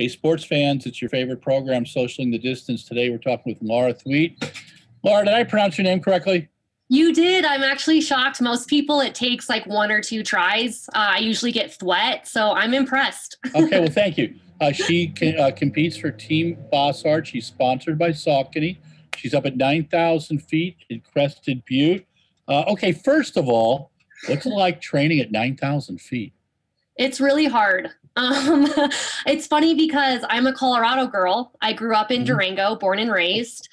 Hey, sports fans, it's your favorite program, Socialing the Distance. Today we're talking with Laura Thweatt. Laura, did I pronounce your name correctly? You did. I'm actually shocked. Most people, it takes like one or two tries. I usually get Thweatt, so I'm impressed. Okay, well, thank you. She competes for Team Bossard. She's sponsored by Saucony. She's up at 9,000 feet in Crested Butte. Okay, first of all, what's it like training at 9,000 feet? It's really hard. It's funny because I'm a Colorado girl. I grew up in Durango, born and raised,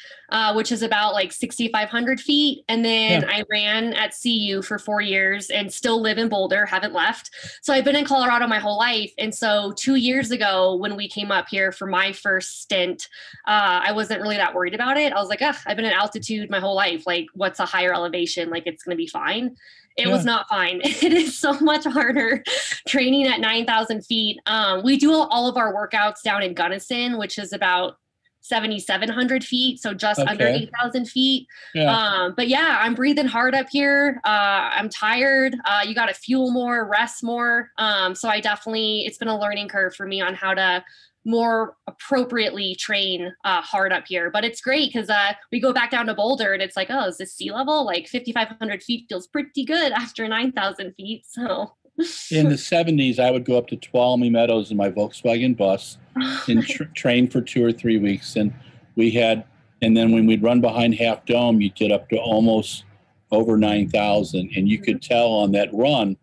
which is about like 6,500 feet. And then I ran at CU for 4 years and still live in Boulder, haven't left. So I've been in Colorado my whole life. And so 2 years ago, when we came up here for my first stint, I wasn't really that worried about it. I was like, ugh, I've been in altitude my whole life. Like, what's a higher elevation? Like, it's going to be fine. It was not fine. It is so much harder training at 9,000 feet. We do all of our workouts down in Gunnison, which is about 7,700 feet. So just under 8,000 feet. Yeah. But yeah, I'm breathing hard up here. I'm tired. You got to fuel more, rest more. So I definitely, it's been a learning curve for me on how to more appropriately train hard up here. But it's great because we go back down to Boulder and it's like, oh, is this sea level? Like 5,500 feet feels pretty good after 9,000 feet. So in the 70s, I would go up to Tuolumne Meadows in my Volkswagen bus and train for 2 or 3 weeks. And we had, and then when we'd run behind Half Dome, you'd get up to almost over 9,000. And you could tell on that run,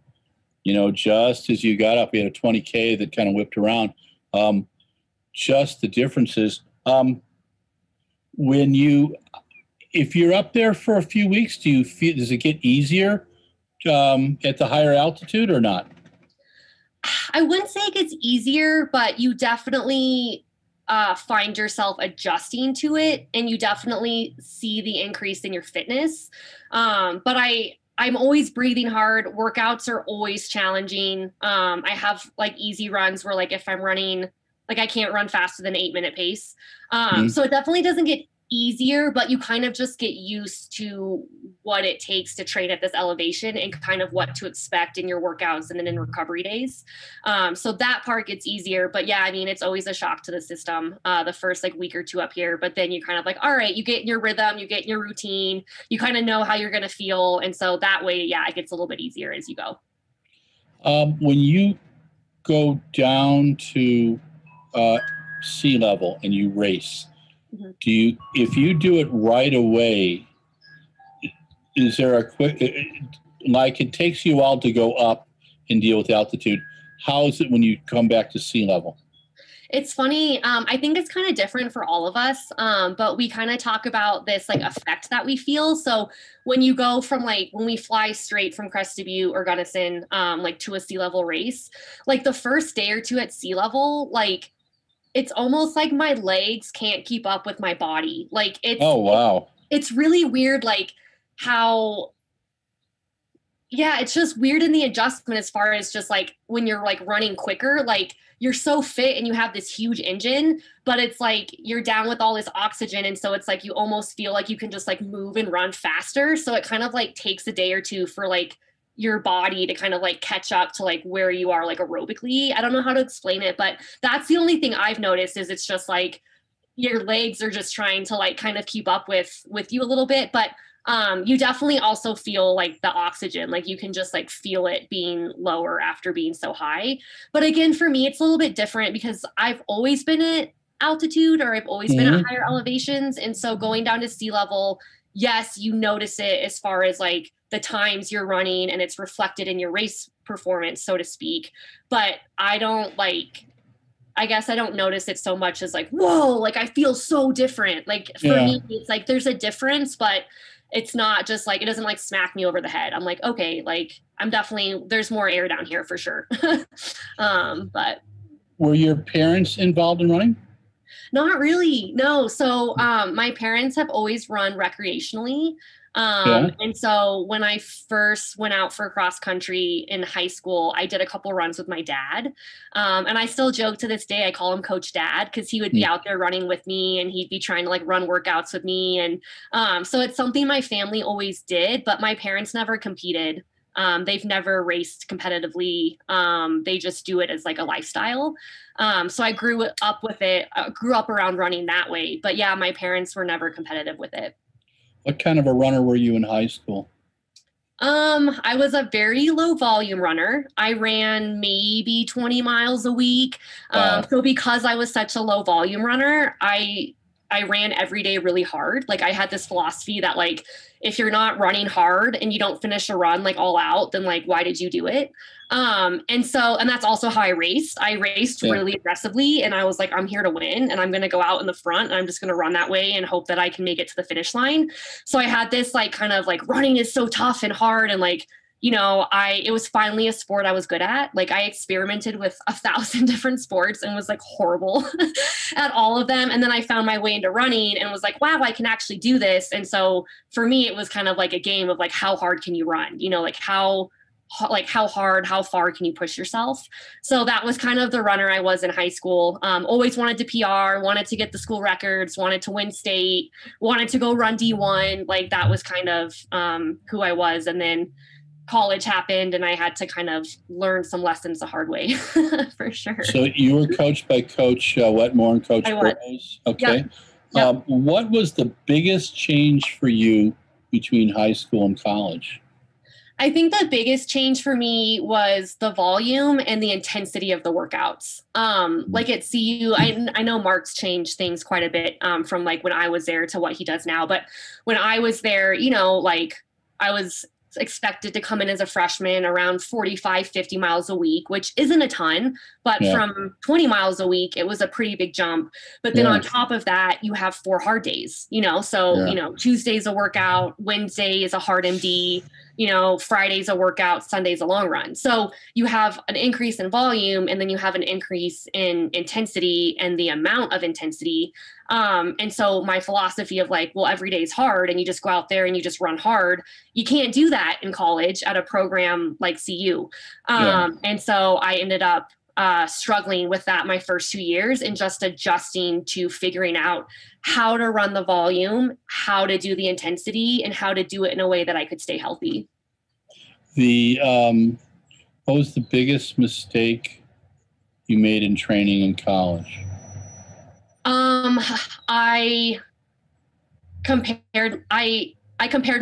you know, just as you got up, we had a 20K that kind of whipped around. Just the differences. When you, if you're up there for a few weeks, do you feel, does it get easier at the higher altitude or not? I wouldn't say it gets easier, but you definitely find yourself adjusting to it, and you definitely see the increase in your fitness. But I'm always breathing hard. Workouts are always challenging. I have like easy runs where like if I'm running, like I can't run faster than 8 minute pace. So it definitely doesn't get easier, but you kind of just get used to what it takes to train at this elevation and kind of what to expect in your workouts and then in recovery days. So that part gets easier, but yeah, I mean, it's always a shock to the system, the first like week or two up here, but then you're kind of like, all right, you get in your rhythm, you get in your routine, you kind of know how you're going to feel. And so that way, yeah, it gets a little bit easier as you go. When you go down to sea level and you race, do you, if you do it right away, is there a quick, like it takes you a while to go up and deal with altitude. How is it when you come back to sea level? It's funny. I think it's kind of different for all of us, but we kind of talk about this like effect that we feel. So when you go from like, when we fly straight from Crested Butte or Gunnison, like to a sea level race, like the first day or two at sea level, like, it's almost like my legs can't keep up with my body. Like it's, oh, wow. It's really weird. Like how, yeah, it's just weird in the adjustment as far as just like when you're like running quicker, like you're so fit and you have this huge engine, but it's like you're down with all this oxygen. And so it's like you almost feel like you can just like move and run faster. So it kind of like takes a day or two for like your body to kind of like catch up to like where you are like aerobically. I don't know how to explain it, but that's the only thing I've noticed is it's just like your legs are just trying to like kind of keep up with you a little bit. But you definitely also feel like the oxygen, like you can just like feel it being lower after being so high. But again, for me, it's a little bit different because I've always been at altitude or I've always been at higher elevations. And so going down to sea level, yes, you notice it as far as like the times you're running and it's reflected in your race performance, so to speak. But I don't like, I guess I don't notice it so much as like, whoa, like I feel so different. Like for me, it's like, there's a difference, but it's not just like, it doesn't like smack me over the head. I'm like, okay, like I'm definitely, there's more air down here for sure. But were your parents involved in running? Not really. No. So, my parents have always run recreationally. And so when I first went out for cross country in high school, I did a couple runs with my dad. And I still joke to this day, I call him Coach Dad, cause he would be out there running with me and he'd be trying to like run workouts with me. And, so it's something my family always did, but my parents never competed. They've never raced competitively. They just do it as like a lifestyle. So I grew up with it, grew up around running that way. But yeah, my parents were never competitive with it. What kind of a runner were you in high school? I was a very low volume runner. I ran maybe 20 miles a week. So because I was such a low volume runner, I ran every day really hard. Like I had this philosophy that like, if you're not running hard and you don't finish a run like all out, then like, why did you do it? And that's also how I raced. I raced really aggressively and I was like, I'm here to win and I'm going to go out in the front and I'm just going to run that way and hope that I can make it to the finish line. So I had this like, kind of like running is so tough and hard. And like, you know, it was finally a sport I was good at. Like I experimented with 1,000 different sports and was like horrible at all of them. And then I found my way into running and was like, wow, I can actually do this. And so for me, it was kind of like a game of like, how hard can you run? You know, like how hard, how far can you push yourself? So that was kind of the runner I was in high school. Always wanted to PR, wanted to get the school records, wanted to win state, wanted to go run D1. Like that was kind of who I was. And then college happened and I had to kind of learn some lessons the hard way for sure. So you were coached by Coach Wetmore and Coach Burroughs. Okay. Yep. Yep. What was the biggest change for you between high school and college? I think the biggest change for me was the volume and the intensity of the workouts. Like at CU, I know Mark's changed things quite a bit from like when I was there to what he does now. But when I was there, you know, like I was expected to come in as a freshman around 45-50 miles a week, which isn't a ton, but from 20 miles a week it was a pretty big jump. But then on top of that you have 4 hard days, you know, so you know, Tuesday's a workout, Wednesday is a hard MD, you know, Friday's a workout, Sunday's a long run. So you have an increase in volume and then you have an increase in intensity and the amount of intensity. And so my philosophy of like, well, every day's hard and you just go out there and you just run hard. You can't do that in college at a program like CU. And so I ended up struggling with that my first 2 years and just adjusting to figuring out how to run the volume, how to do the intensity, and how to do it in a way that I could stay healthy. What was the biggest mistake you made in training in college? I compared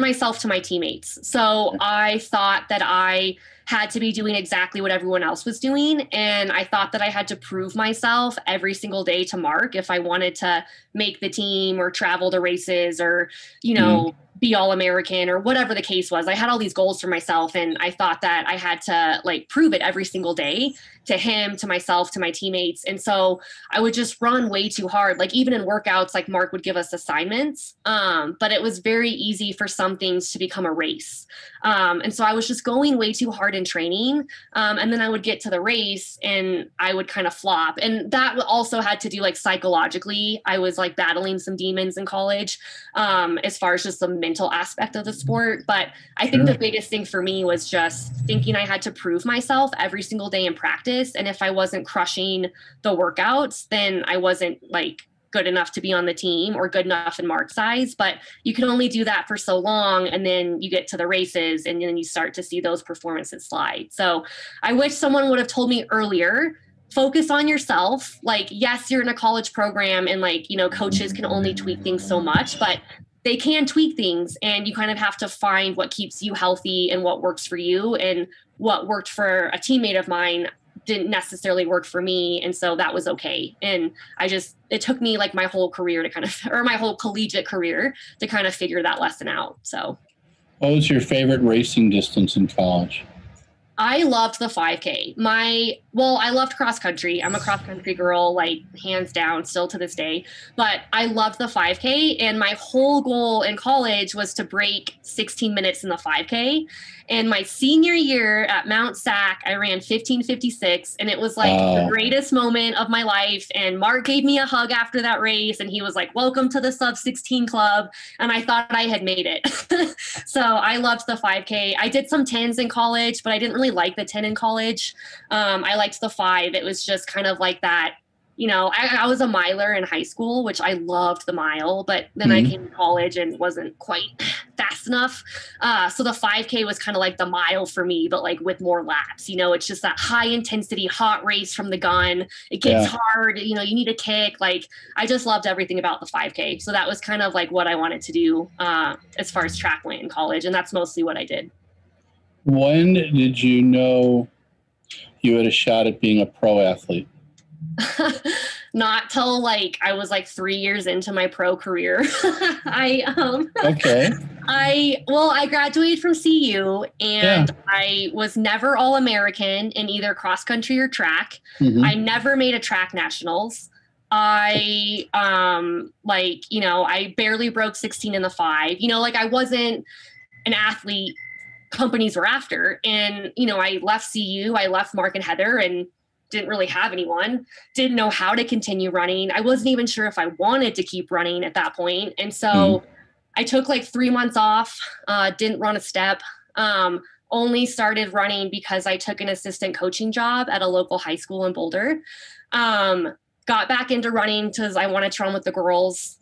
myself to my teammates. So I thought that I had to be doing exactly what everyone else was doing. And I thought that I had to prove myself every single day to Mark if I wanted to make the team or travel to races or, you know, be All-American or whatever the case was. I had all these goals for myself. And I thought that I had to like prove it every single day to him, to myself, to my teammates. And so I would just run way too hard. Like even in workouts, like Mark would give us assignments. But it was very easy for some things to become a race. And so I was just going way too hard in training. And then I would get to the race and I would kind of flop. And that also had to do like psychologically. I was like battling some demons in college as far as just the mental aspect of the sport. But I think the biggest thing for me was just thinking I had to prove myself every single day in practice. And if I wasn't crushing the workouts, then I wasn't like good enough to be on the team or good enough in Mark's eyes. But you can only do that for so long. And then you get to the races and then you start to see those performances slide. So I wish someone would have told me earlier, focus on yourself. Like, yes, you're in a college program and like, you know, coaches can only tweak things so much, but they can tweak things and you kind of have to find what keeps you healthy and what works for you. And what worked for a teammate of mine didn't necessarily work for me. And so that was okay. And it took me like my whole career to kind of, or my whole collegiate career to kind of figure that lesson out. So what was your favorite racing distance in college? I loved the 5K. I loved cross country. I'm a cross country girl, like hands down still to this day, but I loved the 5K. And my whole goal in college was to break 16 minutes in the 5K. And my senior year at Mount Sac, I ran 15:56 and it was like the greatest moment of my life. And Mark gave me a hug after that race. And he was like, welcome to the sub 16 club. And I thought I had made it. So I loved the 5K. I did some 10s in college, but I didn't really like the 10 in college. I liked the 5. It was just kind of like that you know, I was a miler in high school, which I loved the mile, but then I came to college and wasn't quite fast enough. So the 5K was kind of like the mile for me, but like with more laps, you know, it's just that high intensity, hot race from the gun. It gets hard, you know, you need a kick. Like I just loved everything about the 5K. So that was kind of like what I wanted to do as far as track went in college. And that's mostly what I did. When did you know you had a shot at being a pro athlete? Not till like I was like 3 years into my pro career. I graduated from CU and I was never All-American in either cross country or track. I never made a track nationals. I like, you know, I barely broke 16 in the 5. You know, like I wasn't an athlete companies were after. And, you know, I left CU, I left Mark and Heather, and didn't really have anyone, didn't know how to continue running. I wasn't even sure if I wanted to keep running at that point. And so I took like 3 months off, didn't run a step, only started running because I took an assistant coaching job at a local high school in Boulder. Got back into running because I wanted to run with the girls,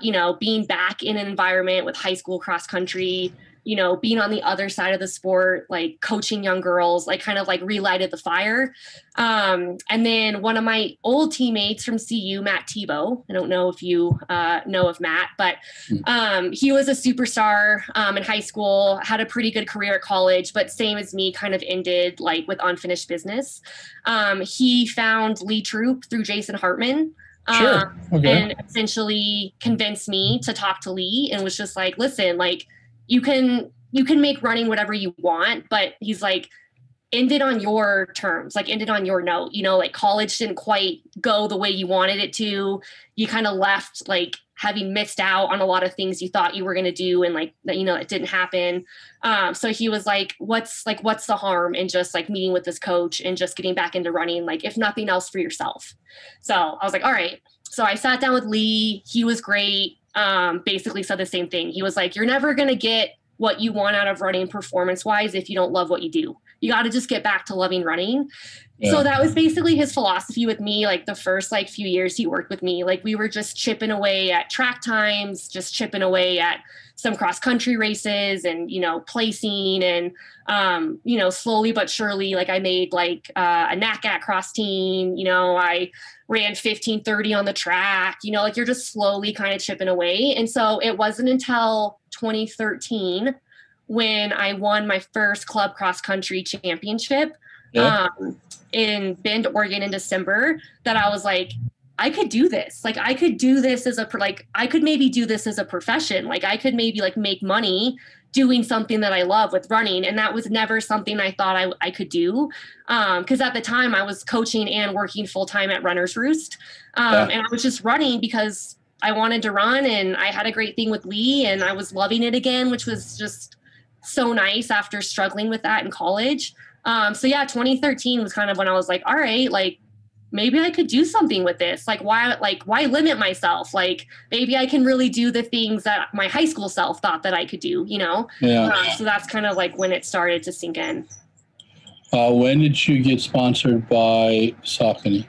you know, being back in an environment with high school cross country, you know, being on the other side of the sport, like coaching young girls, like kind of like relighted the fire. And then one of my old teammates from CU, Matt Tebow, I don't know if you know of Matt, but he was a superstar in high school, had a pretty good career at college, but same as me, kind of ended like with unfinished business. He found Lee Troop through Jason Hartman. And essentially convinced me to talk to Lee and was just like, listen, like, you can make running whatever you want, but he's like, end it on your terms, like end it on your note, you know, like college didn't quite go the way you wanted it to. You kind of left like having missed out on a lot of things you thought you were going to do. And like, that, you know, it didn't happen. So he was like, what's the harm in just like meeting with this coach and just getting back into running, like if nothing else for yourself. So I was like, all right. So I sat down with Lee. He was great. Basically said the same thing. He was like, you're never going to get what you want out of running performance wise if you don't love what you do. You got to just get back to loving running. Yeah. So that was basically his philosophy with me. Like the first like few years he worked with me, like we were just chipping away at track times, just chipping away at some cross country races and, you know, placing and, you know, slowly but surely, like I made like a NACAT cross team, you know, I ran 15:30 on the track, you know, like you're just slowly kind of chipping away. And so it wasn't until 2013 when I won my first club cross country championship in Bend, Oregon in December that I was like, I could do this. Like I could do this as a, like I could maybe do this as a profession. Like I could maybe like make money doing something that I love with running. And that was never something I thought I could do. Cause at the time I was coaching and working full time at Runner's Roost. And I was just running because I wanted to run and I had a great thing with Lee and I was loving it again, which was just so nice after struggling with that in college. So yeah, 2013 was kind of when I was like, all right, like maybe I could do something with this. Like why limit myself? Like maybe I can really do the things that my high school self thought that I could do, you know? Yeah. So that's kind of like when it started to sink in. When did you get sponsored by Saucony?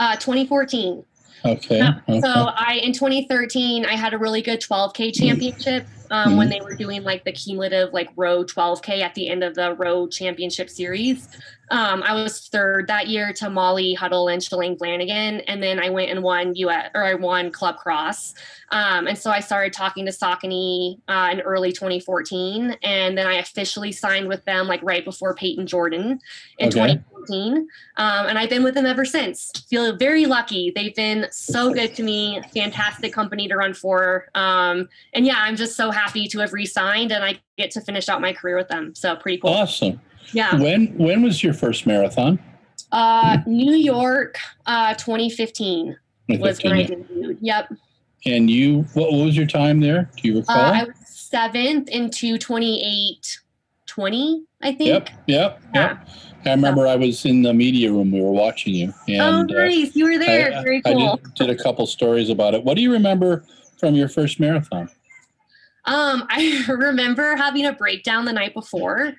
2014. Okay. So in 2013, I had a really good 12K championship when they were doing like the cumulative like row 12K at the end of the row championship series. I was third that year to Molly Huddle and Shalane Flanagan. And then I went and won I won Club Cross. And so I started talking to Saucony in early 2014. And then I officially signed with them like right before Peyton Jordan in 2014. And I've been with them ever since. Feel very lucky. They've been so good to me. Fantastic company to run for. And yeah, I'm just so happy to have re-signed and I get to finish out my career with them. So pretty cool. Awesome. Yeah. When was your first marathon? New York, 2015 was when I debuted. Yep. And you, what was your time there? Do you recall? I was 7th into 28:20, I think. Yep. I remember I was in the media room. We were watching you. And, nice. You were there. Very cool. I did a couple stories about it. What do you remember from your first marathon? I remember having a breakdown the night before.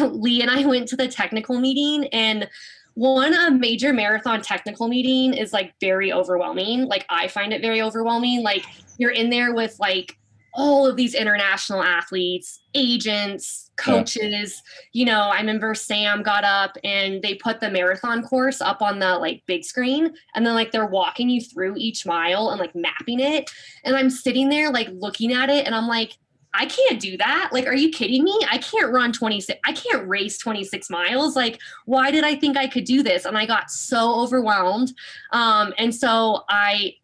Lee and I went to the technical meeting and One, a major marathon technical meeting is like very overwhelming. Like I find it very overwhelming. Like you're in there with like all of these international athletes, agents, coaches. Yeah. You know, I remember Sam got up and they put the marathon course up on the like big screen. And then like they're walking you through each mile and like mapping it. And I'm sitting there like looking at it and I'm like, I can't do that. Like, are you kidding me? I can't run 26. I can't race 26 miles. Like, why did I think I could do this? And I got so overwhelmed. And so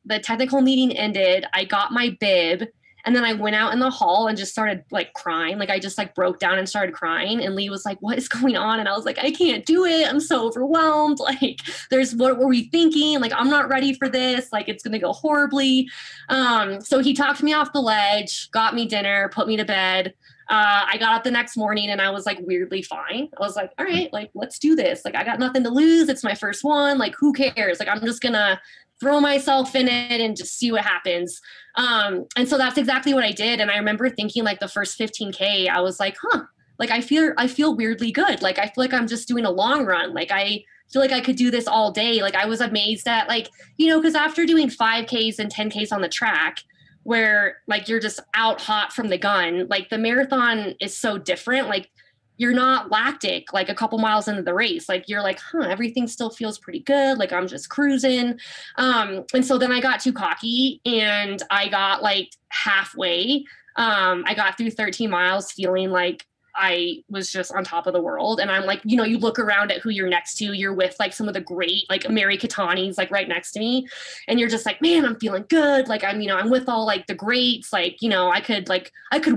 the technical meeting ended, I got my bib, and then I went out in the hall and just started like crying. Like I just like broke down and started crying. And Lee was like, what is going on? And I was like, I can't do it. I'm so overwhelmed. Like there's, what were we thinking? Like, I'm not ready for this. Like it's going to go horribly. So he talked me off the ledge, got me dinner, put me to bed. I got up the next morning and I was like weirdly fine. I was like, all right, like, let's do this. Like I got nothing to lose. It's my first one. Like who cares? Like I'm just gonna throw myself in it and just see what happens. And so that's exactly what I did. And I remember thinking like the first 15K, I was like, huh, like I feel weirdly good. Like I feel like I'm just doing a long run. Like I feel like I could do this all day. Like I was amazed at like, you know, because after doing 5Ks and 10Ks on the track, where like you're just out hot from the gun, like the marathon is so different. Like you're not lactic, like a couple miles into the race, like you're like, huh, everything still feels pretty good. Like I'm just cruising. And so then I got too cocky and I got like halfway. I got through 13 miles feeling like I was just on top of the world. And I'm like, you know, you look around at who you're next to, you're with like some of the great, like Mary Catani's like right next to me. And you're just like, man, I'm feeling good. Like I'm, you know, I'm with all like the greats, like, you know, I could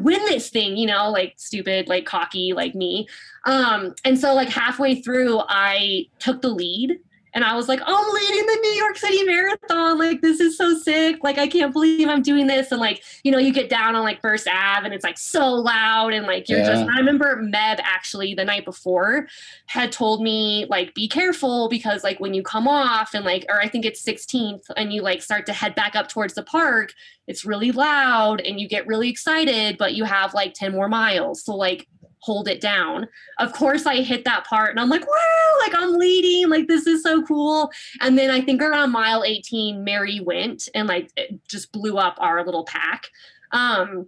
win this thing, you know, like stupid, like cocky, like me. And so like halfway through I took the lead. And I was like, oh, I'm leading the New York City Marathon. Like, this is so sick. Like, I can't believe I'm doing this. And like, you know, you get down on like First Ave and it's like so loud. And like, you're just, I remember Meb actually the night before had told me like, be careful because like when you come off and like, or I think it's 16th and you like start to head back up towards the park, it's really loud and you get really excited, but you have like 10 more miles. So like, hold it down. Of course I hit that part and I'm like, woo, like I'm leading, like this is so cool. And then I think around mile 18, Mary went and like it just blew up our little pack. And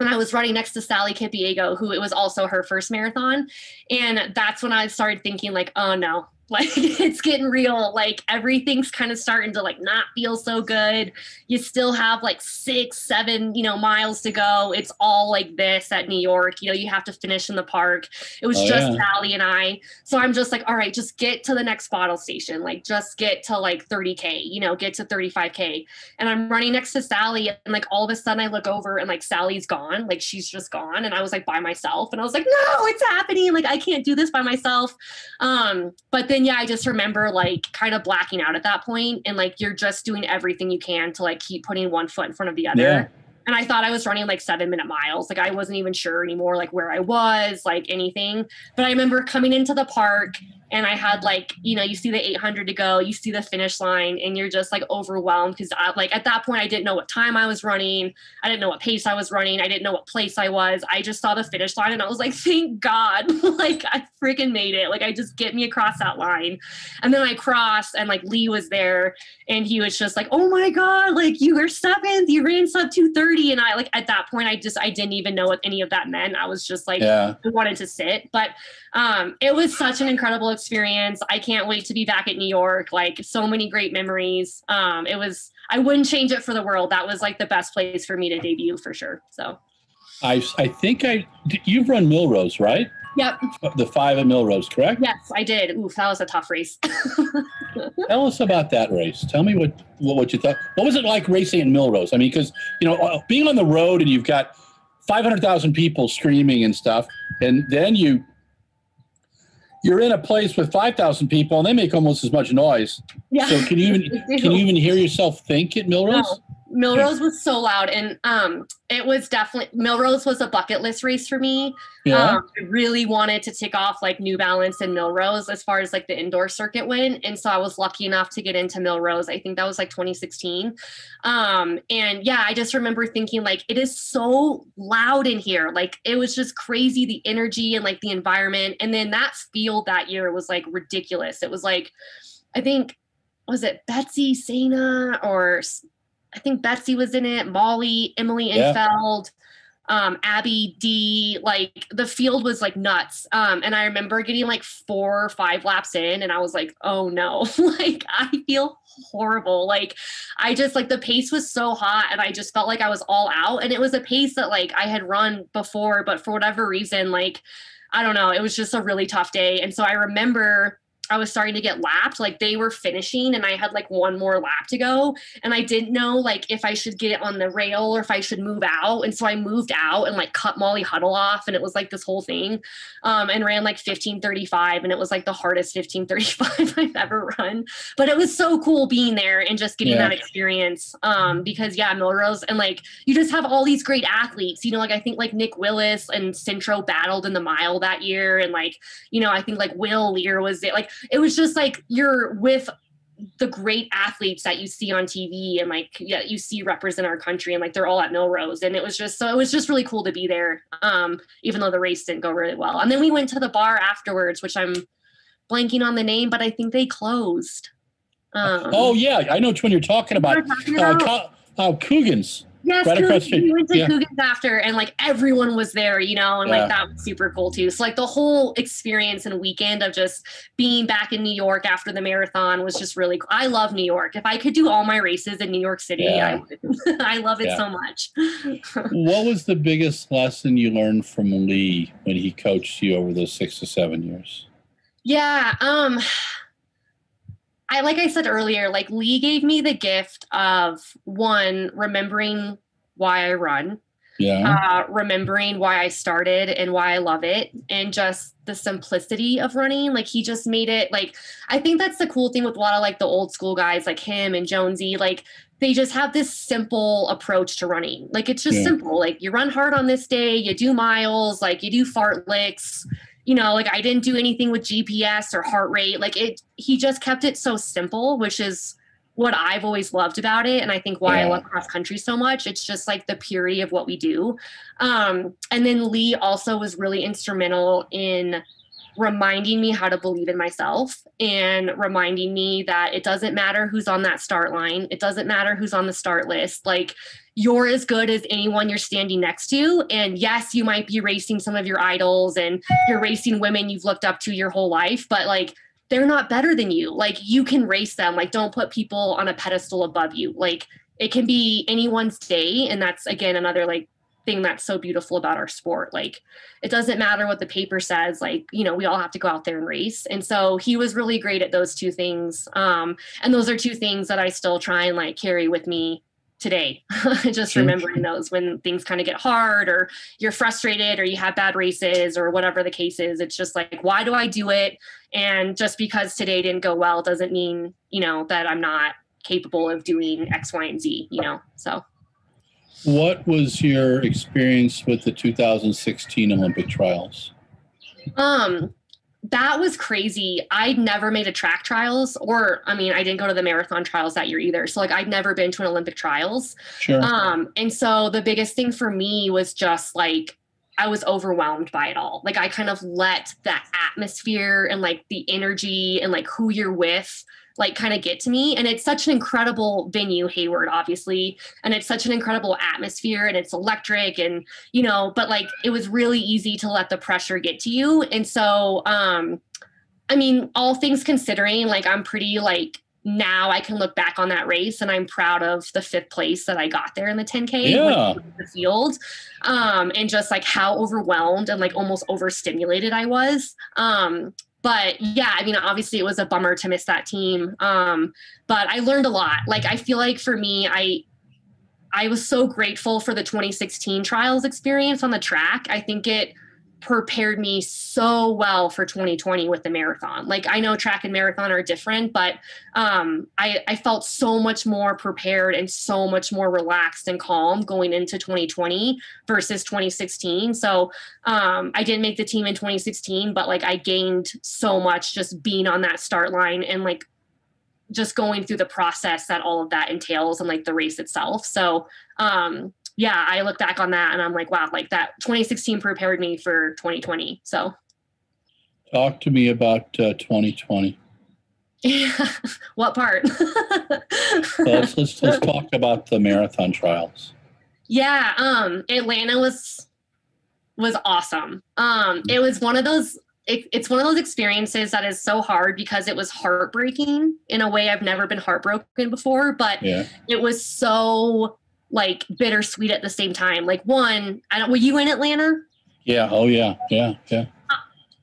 I was running next to Sally Kipiego, who it was also her first marathon. And that's when I started thinking like, oh no, like it's getting real. Like everything's kind of starting to like not feel so good. You still have like 6, 7, you know, miles to go. It's all like this at New York, you know, you have to finish in the park. It was Sally and I. So I'm just like, all right, just get to the next bottle station. Like just get to like 30K, you know, get to 35K. And I'm running next to Sally and like all of a sudden I look over and like Sally's gone. Like she's just gone. And I was like by myself and I was like, no, it's happening. Like I can't do this by myself. But then I just remember like kind of blacking out at that point and like you're just doing everything you can to like keep putting one foot in front of the other. Yeah. And I thought I was running like 7-minute miles. Like I wasn't even sure anymore like where I was, like anything. But I remember coming into the park and I had like, you know, you see the 800 to go, you see the finish line and you're just like overwhelmed because I, like at that point I didn't know what time I was running. I didn't know what pace I was running. I didn't know what place I was. I just saw the finish line and I was like, thank God, like I freaking made it. Like I just get me across that line. And then I crossed and like Lee was there and he was just like, oh my God, like you were 7th, you ran sub 2:30. And I like, at that point, I didn't even know what any of that meant. I was just like, I wanted to sit, but it was such an incredible experience. I can't wait to be back at New York. Like so many great memories. I wouldn't change it for the world. That was like the best place for me to debut for sure. So I think you've run Millrose, right? Yep. The 5 at Millrose, correct? Yes, I did. Oof, that was a tough race. Tell us about that race. Tell me what you thought. What was it like racing in Millrose? I mean, because, you know, being on the road and you've got 500,000 people streaming and stuff, and then you're in a place with 5,000 people and they make almost as much noise. Yeah. So can you even hear yourself think at Millrose? No. Millrose was so loud, and it was definitely, Millrose was a bucket list race for me. Yeah. I really wanted to tick off like New Balance and Millrose as far as like the indoor circuit went, and so I was lucky enough to get into Millrose. I think that was like 2016, and yeah, I just remember thinking like, it is so loud in here, like it was just crazy, the energy and like the environment. And then that field that year was like ridiculous. It was like, I think, was it Betsy Saina, or I think Betsy was in it, Molly, Emily Infeld, Abby D, like the field was like nuts. And I remember getting like 4 or 5 laps in and I was like, oh no, like I feel horrible. Like I just, like the pace was so hot and I just felt like I was all out. And it was a pace that like I had run before, but for whatever reason, like, I don't know, it was just a really tough day. And so I remember I was starting to get lapped, like they were finishing and I had like 1 more lap to go, and I didn't know like if I should get it on the rail or if I should move out. And so I moved out and like cut Molly Huddle off, and it was like this whole thing, and ran like 15:35, and it was like the hardest 15:35 I've ever run. But it was so cool being there and just getting that experience, because Millrose, and like you just have all these great athletes, you know, like I think like Nick Willis and Centro battled in the mile that year, and like, you know, I think like Will Lear was it, like it was just like you're with the great athletes that you see on TV and like you see represent our country, and like they're all at Millrose, and it was just really cool to be there, even though the race didn't go really well. And then we went to the bar afterwards, which I'm blanking on the name, but I think they closed. Oh yeah, I know which one you're talking about. Coogan's. Yes, right, we went to Coogan's after, and like everyone was there, you know, and like that was super cool too. So like the whole experience and weekend of just being back in New York after the marathon was just really cool. I love New York. If I could do all my races in New York City, I would. I love it so much. What was the biggest lesson you learned from Lee when he coached you over those 6 to 7 years? Yeah, I, like I said earlier, like Lee gave me the gift of, 1, remembering why I run, remembering why I started and why I love it, and just the simplicity of running. Like he just made it, like, I think that's the cool thing with a lot of like the old school guys like him and Jonesy, like they just have this simple approach to running. Like it's just simple. Like you run hard on this day, you do miles, like you do fartleks. You know, like I didn't do anything with GPS or heart rate. Like it, he just kept it so simple, which is what I've always loved about it. And I think why I love cross country so much. It's just like the purity of what we do. And then Lee also was really instrumental in reminding me how to believe in myself, and reminding me that it doesn't matter who's on that start line. It doesn't matter who's on the start list. Like, you're as good as anyone you're standing next to. And yes, you might be racing some of your idols and you're racing women you've looked up to your whole life, but like, they're not better than you. Like, you can race them. Like, don't put people on a pedestal above you. Like, it can be anyone's day. And that's, again, another like thing that's so beautiful about our sport. Like, it doesn't matter what the paper says, like, you know, we all have to go out there and race. And so he was really great at those 2 things. And those are 2 things that I still try and like carry with me today. Just remembering those when things kind of get hard, or you're frustrated, or you have bad races, or whatever the case is. It's just like, why do I do it? And just because today didn't go well doesn't mean, you know, that I'm not capable of doing X, Y, and Z, you know? So. What was your experience with the 2016 Olympic trials? That was crazy. I'd never made a track trials, or, I mean, I didn't go to the marathon trials that year either. So like, I'd never been to an Olympic trials. Sure. And so the biggest thing for me was just like, I was overwhelmed by it all. Like I kind of let the atmosphere and like the energy and like who you're with, like kind of get to me. And it's such an incredible venue, Hayward, obviously. And it's such an incredible atmosphere, and it's electric, and, you know, but like, it was really easy to let the pressure get to you. And so, I mean, all things considering, like, I'm pretty like, now I can look back on that race and I'm proud of the 5th place that I got there in the 10K, the field, and just like how overwhelmed and like almost overstimulated I was. But yeah, I mean, obviously it was a bummer to miss that team. But I learned a lot. Like, I feel like for me, I was so grateful for the 2016 trials experience on the track. I think it prepared me so well for 2020 with the marathon. Like, I know track and marathon are different, but I felt so much more prepared and so much more relaxed and calm going into 2020 versus 2016. So I didn't make the team in 2016, but like I gained so much just being on that start line and like just going through the process that all of that entails and like the race itself. So yeah, I look back on that and I'm like, wow, like that 2016 prepared me for 2020. So talk to me about 2020. Yeah. What part? Let's talk about the marathon trials. Yeah. Atlanta was awesome. It was one of those, it's one of those experiences that is so hard because it was heartbreaking in a way I've never been heartbroken before, but yeah. It was so like bittersweet at the same time. Like one, were you in Atlanta? Yeah. Oh yeah. Yeah. Yeah.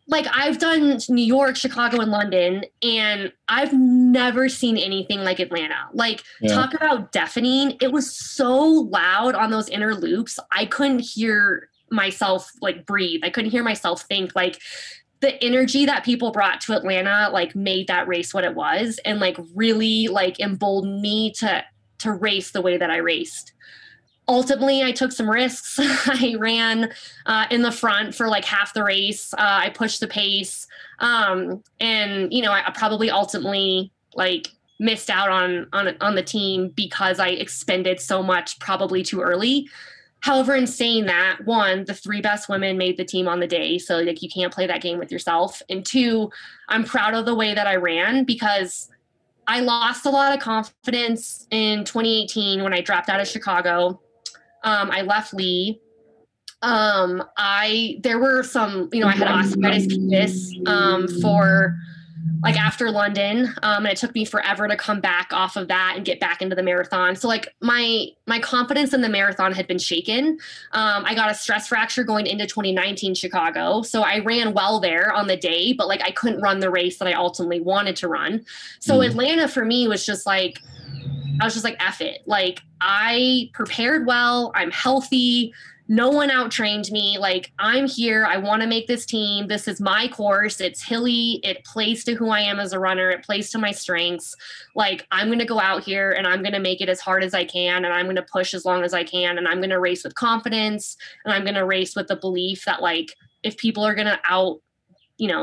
Like I've done New York, Chicago, and London, and I've never seen anything like Atlanta. Like yeah. Talk about deafening. It was so loud on those inner loops. I couldn't hear myself like breathe. I couldn't hear myself think. Like the energy that people brought to Atlanta, like made that race what it was and like really like emboldened me to race the way that I raced. Ultimately, I took some risks. I ran in the front for like half the race. I pushed the pace. And, you know, I probably ultimately like missed out on the team because I expended so much probably too early. However, in saying that, one, the three best women made the team on the day. So like you can't play that game with yourself. And two, I'm proud of the way that I ran because I lost a lot of confidence in 2018 when I dropped out of Chicago. I left Lee. There were some, you know, I had osteitis pubis for like after London. And it took me forever to come back off of that and get back into the marathon. So like my confidence in the marathon had been shaken. I got a stress fracture going into 2019 Chicago. So I ran well there on the day, but like I couldn't run the race that I ultimately wanted to run. So Atlanta for me was just like, I was just like, F it. Like I prepared well, I'm healthy. No one out-trained me. Like I'm here. I want to make this team. This is my course. It's hilly. It plays to who I am as a runner. It plays to my strengths. Like I'm going to go out here and I'm going to make it as hard as I can. And I'm going to push as long as I can. And I'm going to race with confidence. And I'm going to race with the belief that like, if people are going to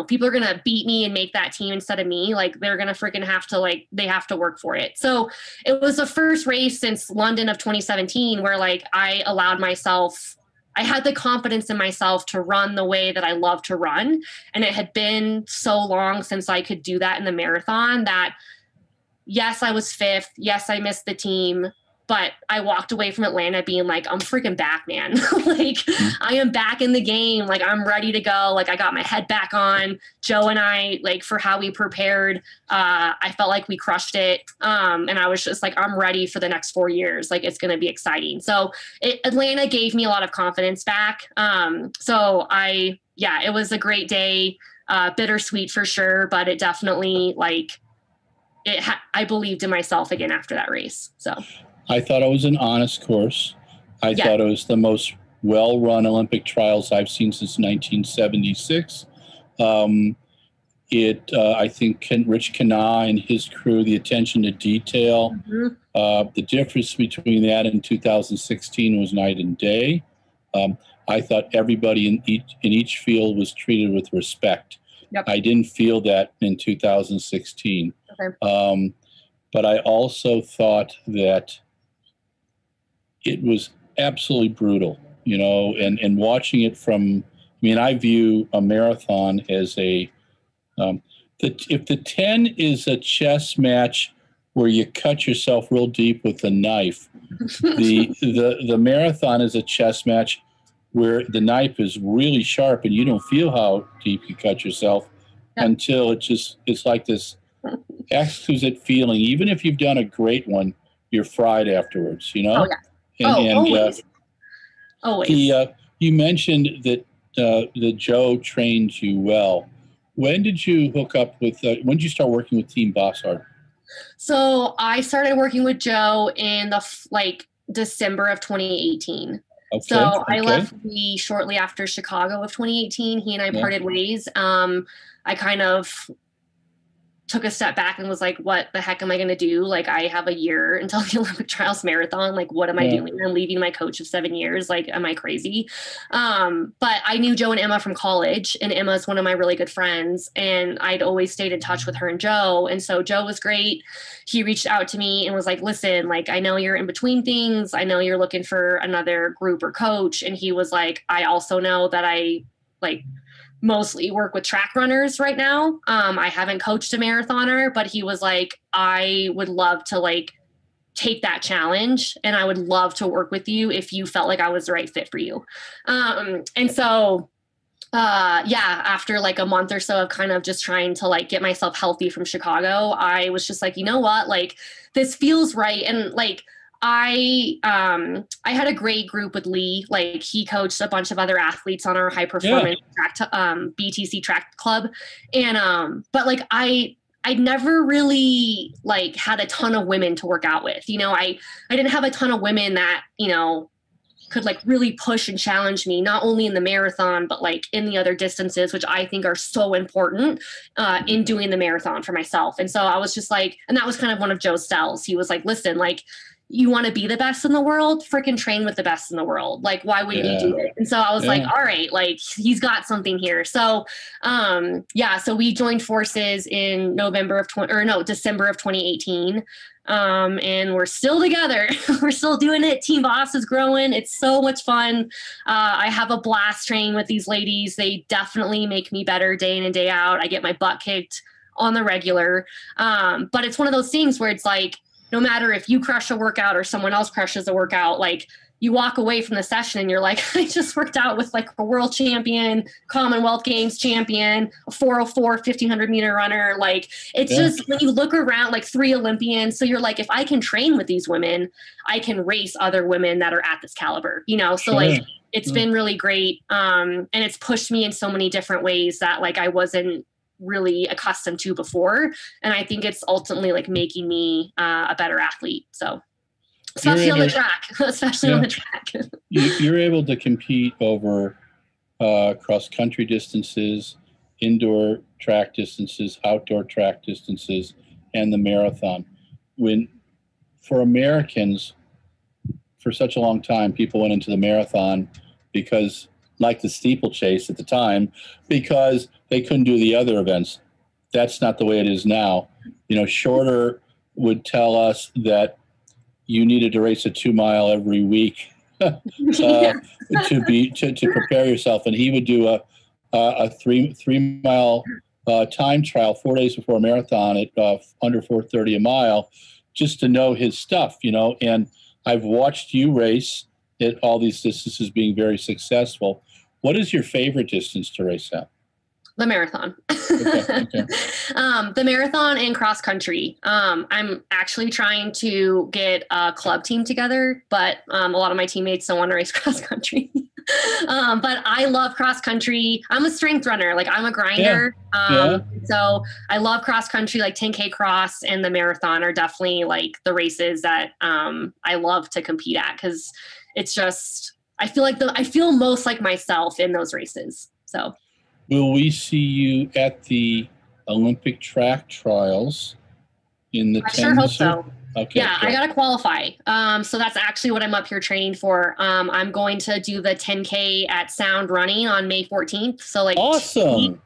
people are going to beat me and make that team instead of me, like they're going to freaking have to like, they have to work for it. So it was the first race since London of 2017 where like I allowed myself, I had the confidence in myself to run the way that I love to run. And it had been so long since I could do that in the marathon that yes, I was fifth. Yes, I missed the team. But I walked away from Atlanta being like, I'm freaking back, man. Like I am back in the game. Like I'm ready to go. Like I got my head back on. Joe and I, like for how we prepared, I felt like we crushed it. And I was just like, I'm ready for the next 4 years. Like it's going to be exciting. So Atlanta gave me a lot of confidence back. So it was a great day, bittersweet for sure, but it definitely like I believed in myself again after that race. So I thought it was an honest course. I thought it was the most well-run Olympic trials I've seen since 1976. I think Rich Kana and his crew, the attention to detail, the difference between that and 2016 was night and day. I thought everybody in each field was treated with respect. Yep. I didn't feel that in 2016. Okay. But I also thought that it was absolutely brutal, you know, and watching it from, I mean, I view a marathon as if the 10 is a chess match where you cut yourself real deep with a knife, the marathon is a chess match where the knife is really sharp and you don't feel how deep you cut yourself until it's like this exquisite feeling. Even if you've done a great one, you're fried afterwards, you know? Oh, yeah. Always. You mentioned that Joe trained you well. When did you hook up with? When did you start working with Team Bossard? So I started working with Joe in December of 2018. Okay, so I left Lee shortly after Chicago of 2018. He and I parted ways. I kind of took a step back and was like, what the heck am I going to do? Like, I have a year until the Olympic Trials Marathon. Like, what am I doing? I'm leaving my coach of 7 years. Like, am I crazy? But I knew Joe and Emma from college, and Emma's one of my really good friends. And I'd always stayed in touch with her and Joe. And so Joe was great. He reached out to me and was like, listen, like, I know you're in between things. I know you're looking for another group or coach. And he was like, I also know that I like mostly work with track runners right now. I haven't coached a marathoner, but he was like, I would love to like take that challenge, and I would love to work with you if you felt like I was the right fit for you. And so, after like a month or so of kind of just trying to like get myself healthy from Chicago, I was just like, you know what, like this feels right. And like, I had a great group with Lee. Like, he coached a bunch of other athletes on our high performance BTC track club. And, but like, I never really like had a ton of women to work out with, you know, I didn't have a ton of women that, you know, could like really push and challenge me, not only in the marathon, but like in the other distances, which I think are so important in doing the marathon for myself. And so I was just like, and that was kind of one of Joe's sells. He was like, listen, like, you want to be the best in the world, freaking train with the best in the world. Like, why wouldn't you do it? And so I was like, all right, like he's got something here. So, so we joined forces in December of 2018. And we're still together. We're still doing it. Team Boss is growing. It's so much fun. I have a blast training with these ladies. They definitely make me better day in and day out. I get my butt kicked on the regular. But it's one of those things where it's like, no matter if you crush a workout or someone else crushes a workout, like you walk away from the session and you're like, I just worked out with like a world champion, Commonwealth Games champion, a 404, 1500 meter runner. Like it's just, when you look around, like 3 Olympians. So you're like, if I can train with these women, I can race other women that are at this caliber, you know? So like, it's been really great. And it's pushed me in so many different ways that like I wasn't really accustomed to before, and I think it's ultimately like making me a better athlete, so especially on the track. You're able to compete over cross-country distances, indoor track distances, outdoor track distances, and the marathon. When for Americans, for such a long time, people went into the marathon because, like the steeplechase at the time, because they couldn't do the other events. That's not the way it is now. You know, Shorter would tell us that you needed to race a 2 mile every week to prepare yourself. And he would do a three mile time trial 4 days before a marathon at under 4:30 a mile, just to know his stuff, you know. And I've watched you race at all these distances being very successful. What is your favorite distance to race at? The marathon. Okay. The marathon and cross country. I'm actually trying to get a club team together, but a lot of my teammates don't want to race cross country. But I love cross country. I'm a strength runner. Like, I'm a grinder. So I love cross country, like 10K cross and the marathon are definitely like the races that I love to compete at, because it's just, I feel most like myself in those races. So will we see you at the Olympic track trials in the 10? I sure hope so. Okay, yeah, sure. I got to qualify. So that's actually what I'm up here training for. I'm going to do the 10K at Sound Running on May 14th. So like, awesome.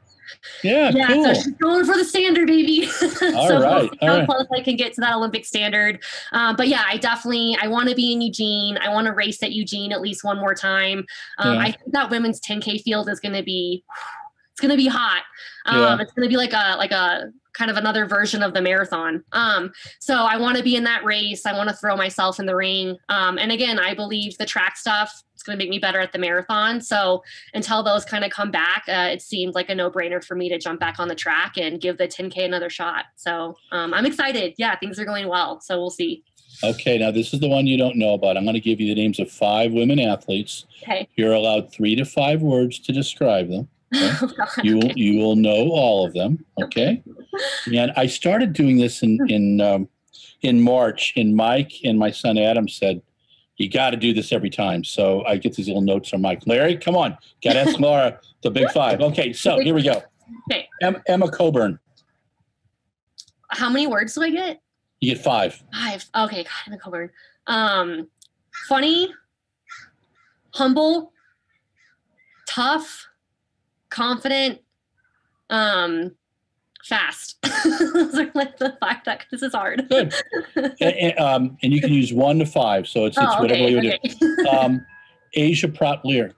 Yeah, cool. So she's going for the standard, baby. All right. Close I can get to that Olympic standard. But yeah, I want to be in Eugene. I want to race at Eugene at least one more time. I think that women's 10K field is going to be, it's going to be hot. It's going to be like a kind of another version of the marathon. So I want to be in that race. I want to throw myself in the ring. And again, I believe the track stuff is going to make me better at the marathon. So until those kind of come back, it seemed like a no-brainer for me to jump back on the track and give the 10K another shot. So I'm excited. Yeah, things are going well. So we'll see. Okay, now this is the one you don't know about. I'm going to give you the names of 5 women athletes. Okay. You're allowed 3 to 5 words to describe them. Okay. You will know all of them. Okay. And I started doing this in March, and Mike and my son Adam said, you got to do this every time. So I get these little notes from Mike. Larry, come on. Got to ask Laura the big five. Okay, so here we go. Okay. Emma Coburn. How many words do I get? You get five. Five. Okay, God, Emma Coburn. Funny, humble, tough, confident, fast. Those are like the five that, this is hard. Good. And you can use 1 to 5, so it's whatever way you do. Aisha Praught-Leer.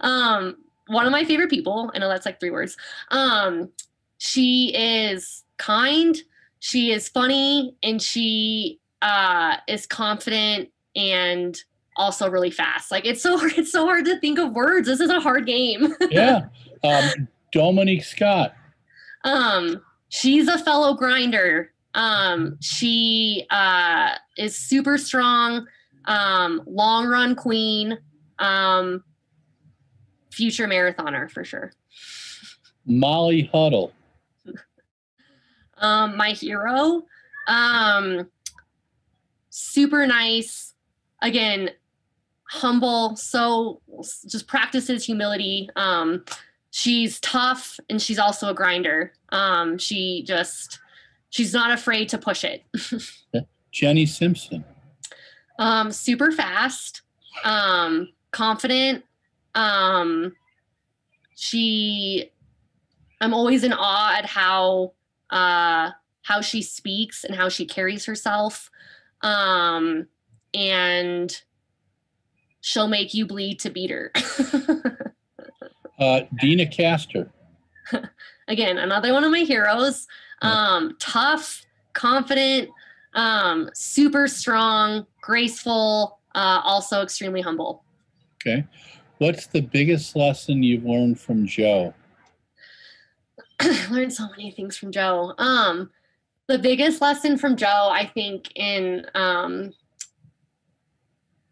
One of my favorite people. I know that's like 3 words. She is kind, she is funny, and she is confident and also really fast. Like it's so hard to think of words. This is a hard game. Yeah. Dominique Scott. She's a fellow grinder. She is super strong, long run queen, future marathoner for sure. Molly Huddle. My hero. Super nice, again, humble, so just practices humility. She's tough and she's also a grinder. She's not afraid to push it. Jenny Simpson. Super fast, confident. I'm always in awe at how she speaks and how she carries herself. And she'll make you bleed to beat her. Dina Castor. Again, another one of my heroes. Tough, confident, super strong, graceful, also extremely humble. Okay. What's the biggest lesson you've learned from Joe? I learned so many things from Joe. The biggest lesson from Joe, I think,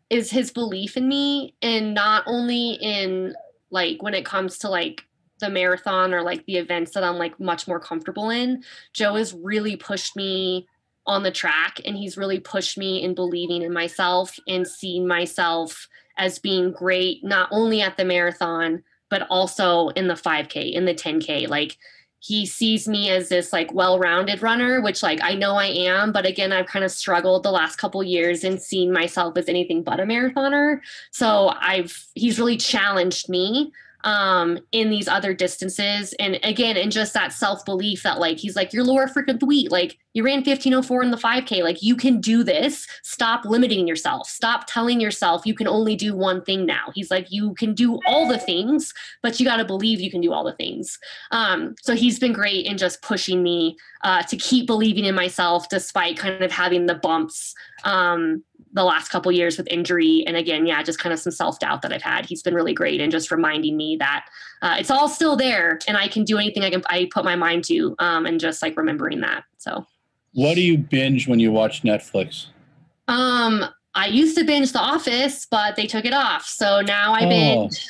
is his belief in me, and not only in like when it comes to like the marathon or like the events that I'm like much more comfortable in. Joe has really pushed me on the track, and he's really pushed me in believing in myself and seeing myself as being great, not only at the marathon, but also in the 5K, in the 10K. Like, he sees me as this like well-rounded runner, which like I know I am, but again, I've kind of struggled the last couple years in seeing myself as anything but a marathoner. So he's really challenged me in these other distances. And again, and just that self-belief that like, he's like, you're Laura freaking Thweatt. Like, you ran 15:04 in the 5K. Like, you can do this. Stop limiting yourself. Stop telling yourself you can only do one thing now. He's like, you can do all the things, but you got to believe you can do all the things. So he's been great in just pushing me to keep believing in myself, despite kind of having the bumps the last couple of years with injury. And again, yeah, just kind of some self-doubt that I've had. He's been really great in just reminding me that it's all still there and I can do anything I put my mind to, and just like remembering that. So what do you binge when you watch Netflix? I used to binge The Office, but they took it off. So now I binge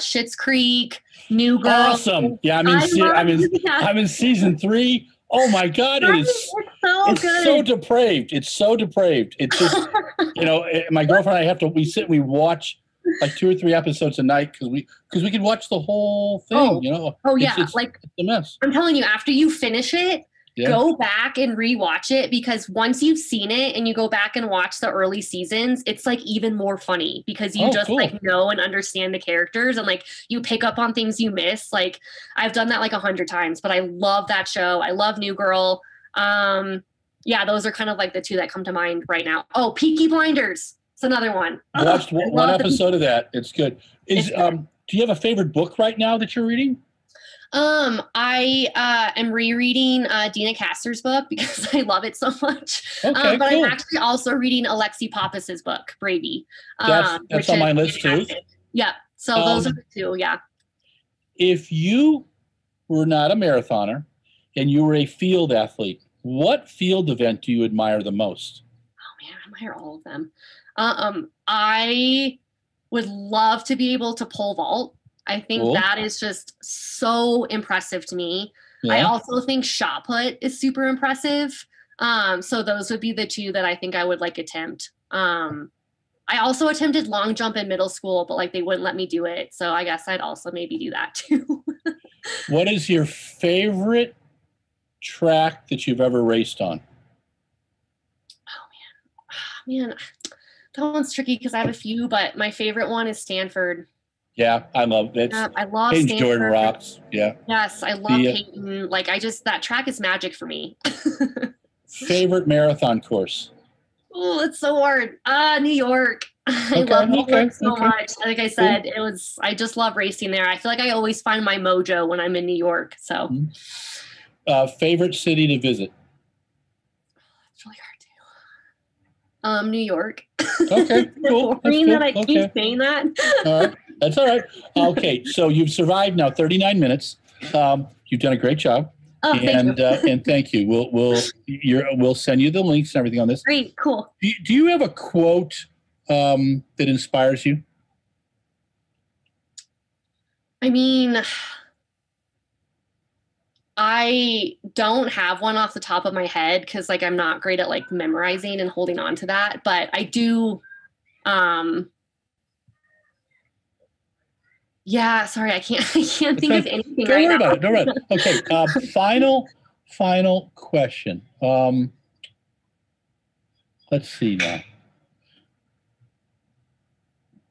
Schitt's Creek, New Girl. Awesome. Yeah, I'm in season 3. Oh my God, it's so depraved. It's so depraved. It's just, you know, my girlfriend and I we sit and we watch like 2 or 3 episodes a night because we can watch the whole thing, you know. Oh yeah. It's like, it's a mess. I'm telling you, after you finish it, go back and rewatch it, because once you've seen it and you go back and watch the early seasons, it's like even more funny because you just like know and understand the characters, and like you pick up on things you miss. Like, I've done that like 100 times, but I love that show. I love New Girl. Yeah, those are kind of like the 2 that come to mind right now. Oh, Peaky Blinders. It's another one. I watched one episode of that. It's good. Do you have a favorite book right now that you're reading? I am rereading Dina Castor's book because I love it so much. Okay, but cool. I'm actually also reading Alexi Pappas's book, Brady. That's on my list too. Yeah. So those are the 2. Yeah. If you were not a marathoner and you were a field athlete, what field event do you admire the most? Oh man, I admire all of them. I would love to be able to pole vault. I think that is just so impressive to me. Yeah. I also think shot put is super impressive. So those would be the 2 that I think I would like attempt. I also attempted long jump in middle school, but like they wouldn't let me do it. So I guess I'd also maybe do that too. What is your favorite track that you've ever raced on? Oh man, that one's tricky because I have a few, but my favorite one is Stanford. Yeah, I love it. I love Peyton Stanford. Jordan rocks. Yeah. Yes, I love Peyton. Like I just, that track is magic for me. Favorite marathon course? Oh, it's so hard. New York. Okay, I love New York so much. Like I said, cool. I just love racing there. I feel like I always find my mojo when I'm in New York. So, favorite city to visit? It's really hard to. New York. Okay, cool. I mean that I keep saying that. All right, that's all right. Okay, so you've survived now 39 minutes. You've done a great job. Oh, thank you. We'll send you the links and everything on this. Great, cool. Do you have a quote that inspires you? I mean, I don't have one off the top of my head because like I'm not great at like memorizing and holding on to that, but I do. Yeah, sorry, I can't think of anything right now. Don't worry about it. Okay, final question. Let's see now.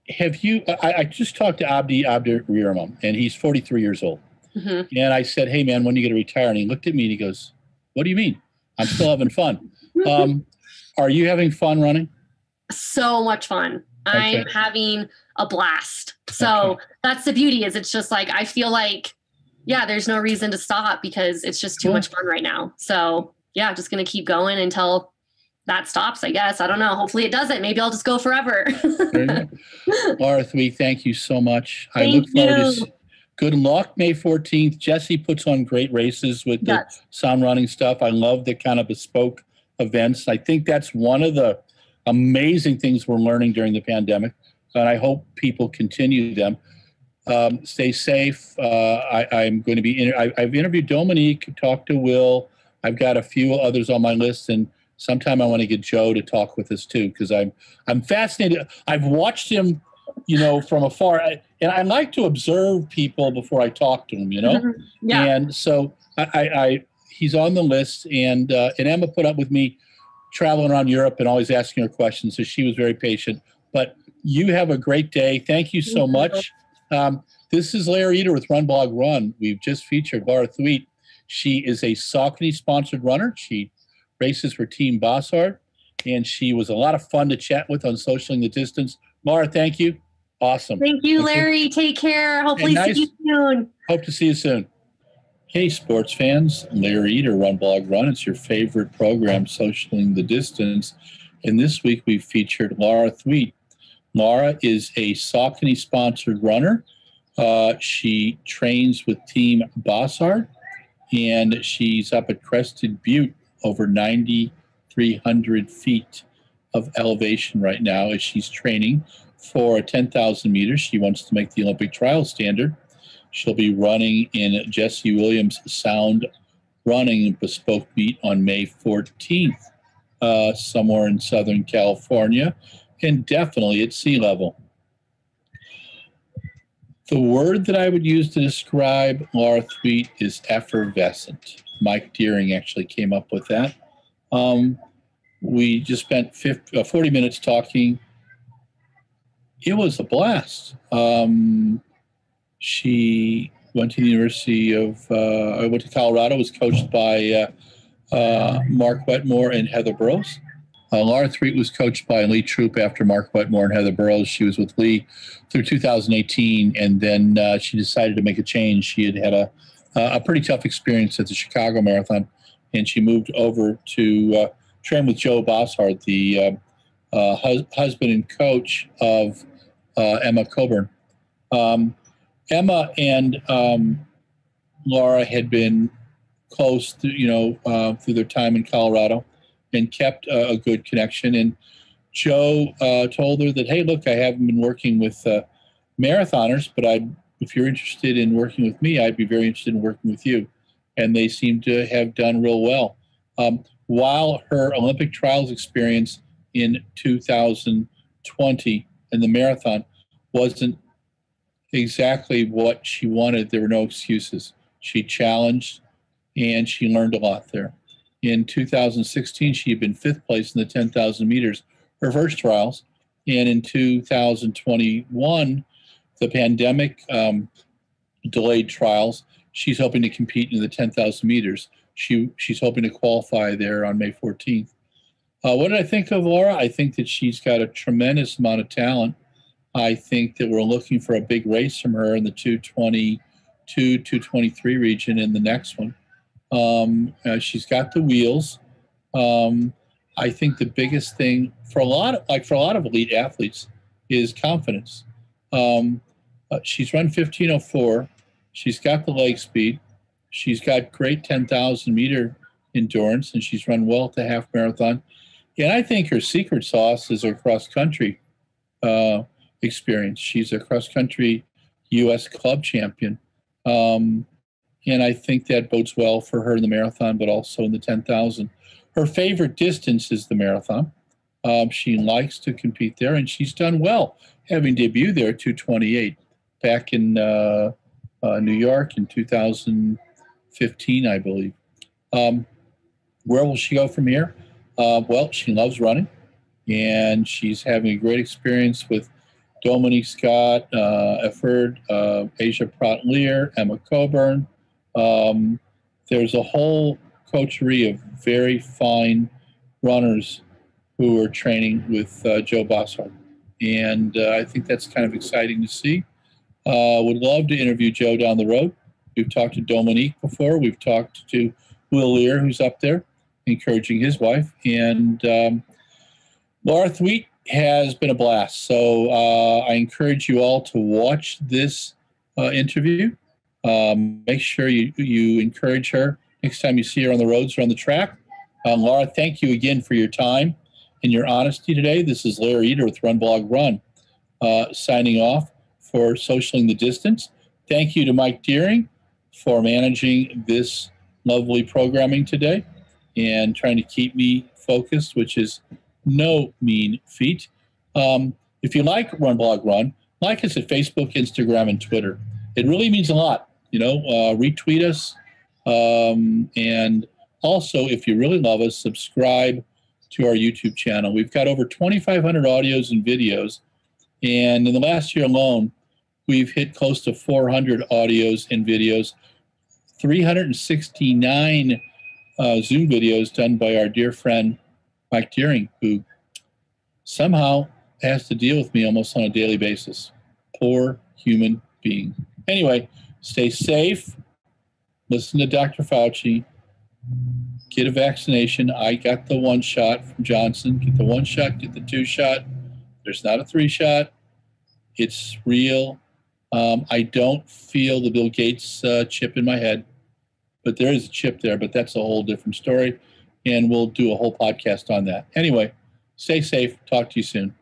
Have you? I just talked to Abdi Riramam, and he's 43 years old. Mm-hmm. And I said, "Hey, man, when are you going to retire?" And he looked at me and he goes, "What do you mean? I'm still having fun." Are you having fun running? So much fun. I'm having a blast. So that's the beauty is it's just like, I feel like, yeah, there's no reason to stop because it's just too much fun right now. So yeah, I'm just going to keep going until that stops, I guess. I don't know. Hopefully it doesn't. Maybe I'll just go forever. Laura Thweatt, thank you so much. I look forward to good luck. May 14th. Jesse puts on great races with the sound running stuff. I love the kind of bespoke events. I think that's one of the amazing things we're learning during the pandemic, and I hope people continue them. Stay safe. I'm going to be. I've interviewed Dominique, talked to Will. I've got a few others on my list, and sometime I want to get Joe to talk with us too because I'm fascinated. I've watched him, from afar, and I like to observe people before I talk to them. Yeah. And so he's on the list, and Emma put up with me traveling around Europe and always asking her questions. So she was very patient, but you have a great day. Thank you so much. This is Larry Eder with Run Blog Run. We've just featured Laura Thweatt. She is a Saucony sponsored runner. She races for Team Bossard, and she was a lot of fun to chat with on Socialing the Distance. Laura, thank you. Awesome. Thank you, Larry. Take care. Hopefully see you soon. Hope to see you soon. Hey, sports fans, Larry Eder, Run Blog Run. It's your favorite program, Socialing the Distance. And this week we featured Laura Thweatt. Laura is a Saucony-sponsored runner. She trains with Team Bossard, and she's up at Crested Butte, over 9,300 feet of elevation right now as she's training for 10,000 meters. She wants to make the Olympic trial standard. She'll be running in Jesse Williams' Sound Running bespoke meet on May 14th, somewhere in Southern California, and definitely at sea level. The word that I would use to describe Laura Thweatt is effervescent. Mike Deering actually came up with that. We just spent 40 minutes talking. It was a blast. She went to the University of, went to Colorado, was coached by Mark Wetmore and Heather Burroughs. Laura Thweatt was coached by Lee Troop after Mark Wetmore and Heather Burroughs. She was with Lee through 2018, and then she decided to make a change. She had had a pretty tough experience at the Chicago Marathon, and she moved over to train with Joe Bossard, the husband and coach of Emma Coburn. Emma and Laura had been close, through their time in Colorado, and kept a good connection. And Joe told her that, hey, look, I haven't been working with marathoners, but if you're interested in working with me, I'd be very interested in working with you. And they seem to have done real well. While her Olympic trials experience in 2020 in the marathon wasn't exactly what she wanted, there were no excuses. She challenged and she learned a lot there. In 2016, she had been 5th place in the 10,000 meters reverse trials. And in 2021, the pandemic delayed trials, she's hoping to compete in the 10,000 meters. She's hoping to qualify there on May 14th. What did I think of Laura? I think that she's got a tremendous amount of talent. I think that we're looking for a big race from her in the 222, 223 region in the next one. She's got the wheels. I think the biggest thing for a lot of, elite athletes is confidence. She's run 15:04. She's got the leg speed. She's got great 10,000 meter endurance, and she's run well at the half marathon. And I think her secret sauce is her cross country experience. She's a cross country U.S. club champion. And I think that bodes well for her in the marathon, but also in the 10,000. Her favorite distance is the marathon. She likes to compete there, and she's done well, having debuted there at 228 back in New York in 2015, I believe. Where will she go from here? Well, she loves running, and she's having a great experience with Dominique Scott, Efford, Aisha Praught-Leer, Emma Coburn. There's a whole coterie of very fine runners who are training with Joe Bossard. And I think that's kind of exciting to see. Would love to interview Joe down the road. We've talked to Dominique before. We've talked to Will Lear, who's up there, encouraging his wife. And Laura Thweatt has been a blast. So I encourage you all to watch this interview. Make sure you encourage her next time you see her on the roads or on the track. Laura, thank you again for your time and your honesty today. This is Larry Eder with Run Blog Run, signing off for Socialing the Distance. Thank you to Mike Deering for managing this lovely programming today and trying to keep me focused, which is no mean feat. If you like Run Blog Run, like us at Facebook, Instagram, and Twitter. It really means a lot. You know, retweet us. And also, if you really love us, subscribe to our YouTube channel. We've got over 2,500 audios and videos. And in the last year alone, we've hit close to 400 audios and videos, 369 Zoom videos done by our dear friend, Mike Deering, who somehow has to deal with me almost on a daily basis. Poor human being. Anyway, stay safe. Listen to Dr. Fauci. Get a vaccination. I got the 1 shot from Johnson. Get the 1 shot, get the 2 shot. There's not a 3 shot. It's real. I don't feel the Bill Gates chip in my head, but there is a chip there, but that's a whole different story. And we'll do a whole podcast on that. Anyway, stay safe. Talk to you soon.